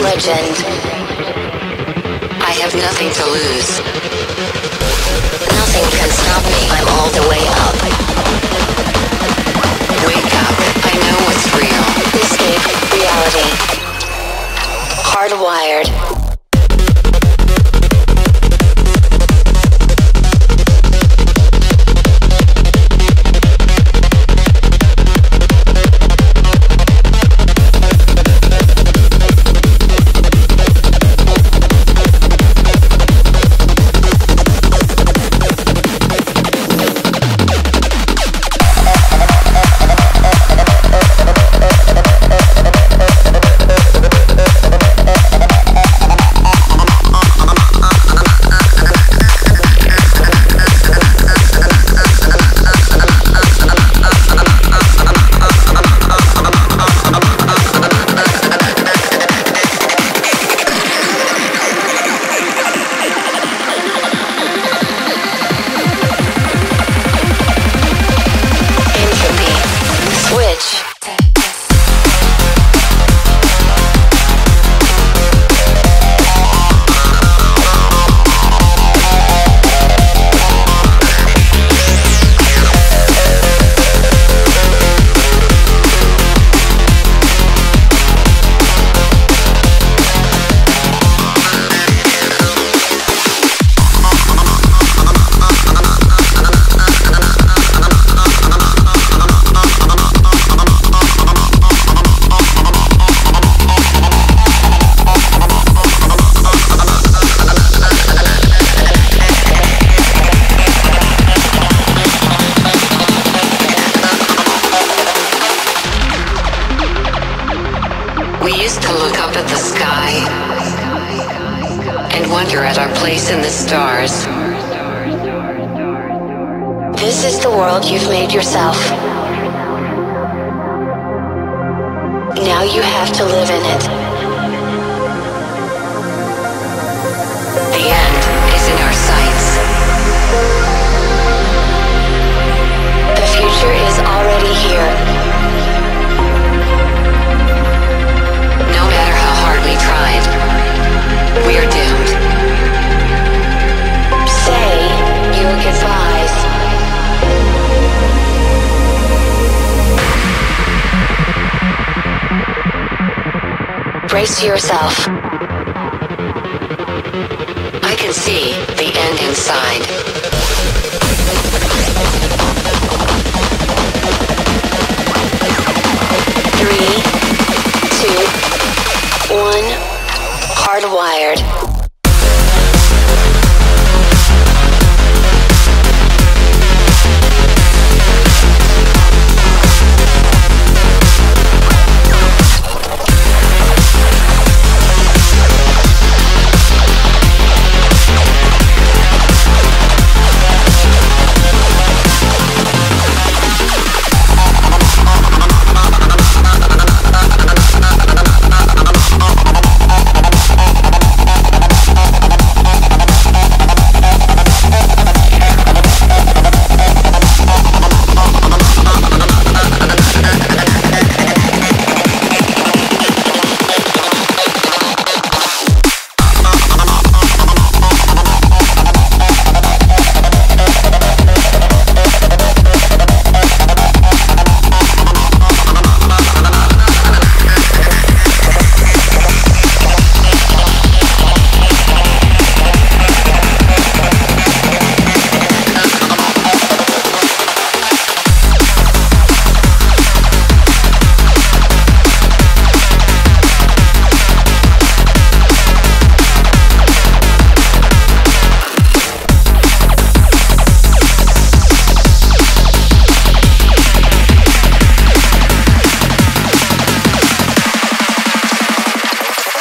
Legend. I have nothing to lose. Nothing can stop me. I'm all the way up. Wake up. I know what's real. Escape reality. Hardwired. Brace yourself. I can see the end inside.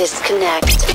disconnect.